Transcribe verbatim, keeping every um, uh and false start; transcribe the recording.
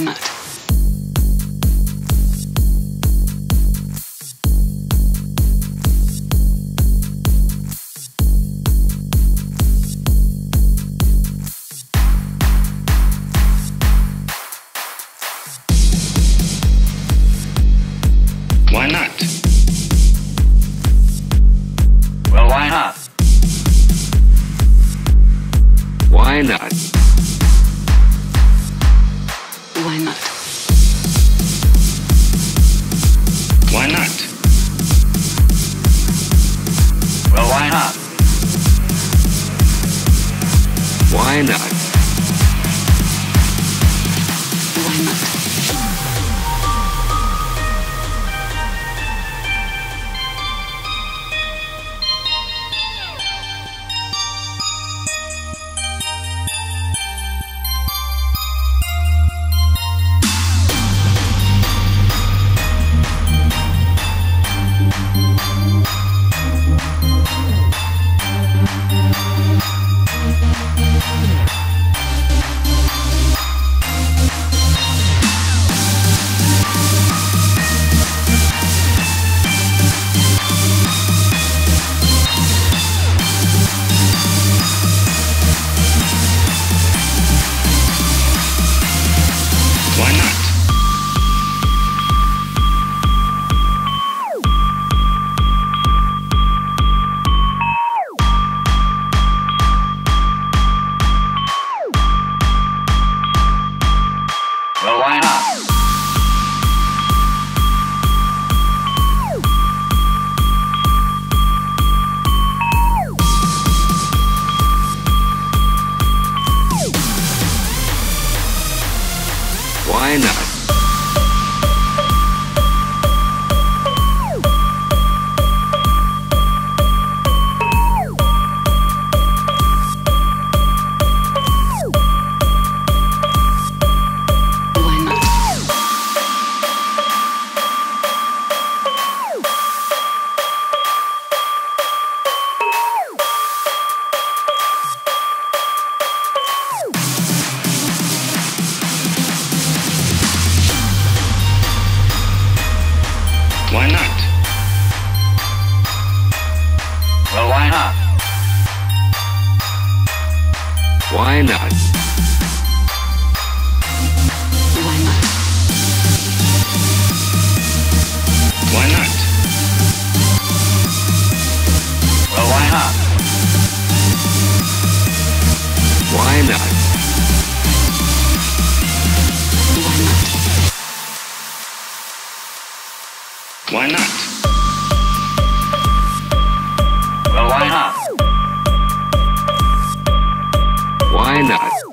finite. Why not? Well, why not? Why not? Why not? Why not? Well, why not? Why not? Why not? Why not? Why not? Well, why not? Why not? Why not? Why not? Well, why not? Why not? Why not? Well, why not? Why not?